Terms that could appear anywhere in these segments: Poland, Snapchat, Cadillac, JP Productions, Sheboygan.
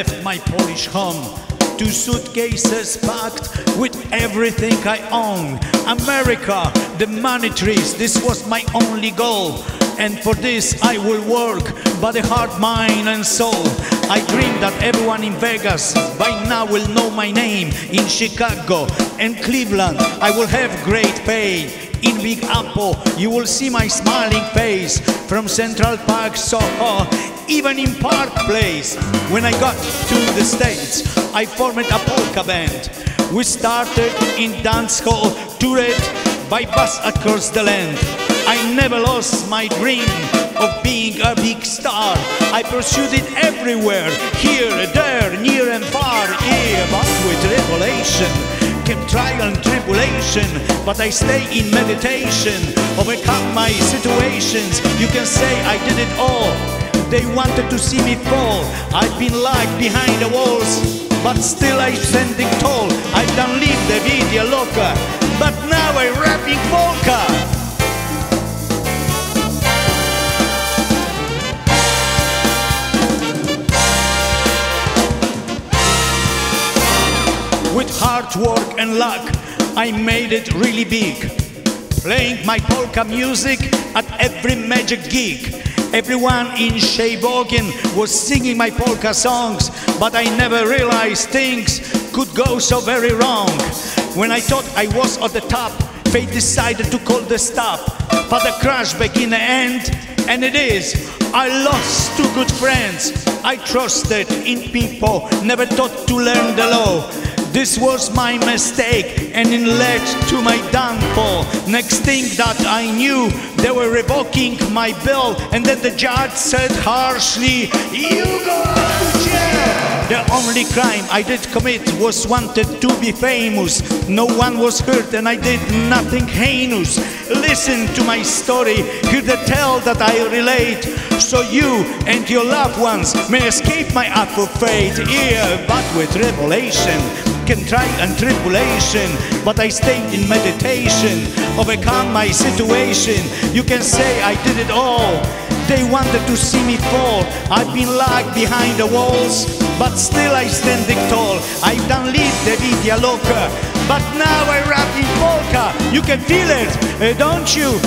left my Polish home. Two suitcases packed with everything I own. America, the money trees, this was my only goal. And for this I will work, body, heart, mind and soul. I dream that everyone in Vegas by now will know my name. In Chicago and Cleveland I will have great pay. In Big Apple you will see my smiling face. From Central Park, Soho, even in Park Place. When I got to the States I formed a polka band. We started in dance hall, toured by bus across the land. I never lost my dream of being a big star. I pursued it everywhere, here, there, near and far. Yeah, but with revelation came trial and tribulation, but I stay in meditation, overcome my situations. You can say I did it all. They wanted to see me fall. I've been locked behind the walls, but still I'm standing tall. I've done live the vida loca, but now I'm rapping polka. With hard work and luck, I made it really big. Playing my polka music at every major gig. Everyone in Sheboygan was singing my polka songs, but I never realized things could go so very wrong. When I thought I was at the top, fate decided to call the stop. But the crash back in the end, and it is. I lost two good friends. I trusted in people, never thought to learn the law. This was my mistake and it led to my downfall. Next thing that I knew, they were revoking my bill, and then the judge said harshly, "You go to jail." The only crime I did commit was wanted to be famous. No one was hurt and I did nothing heinous. Listen to my story, hear the tale that I relate, so you and your loved ones may escape my awful fate. Yeah, but with revelation can try and tribulation, but I stayed in meditation, overcome my situation. You can say I did it all. They wanted to see me fall. I've been locked behind the walls, but still I standing tall. I've done live the vida loca, but now I rap in polka. You can feel it, don't you?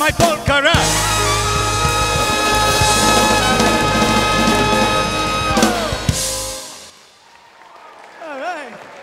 My polka rap. All right.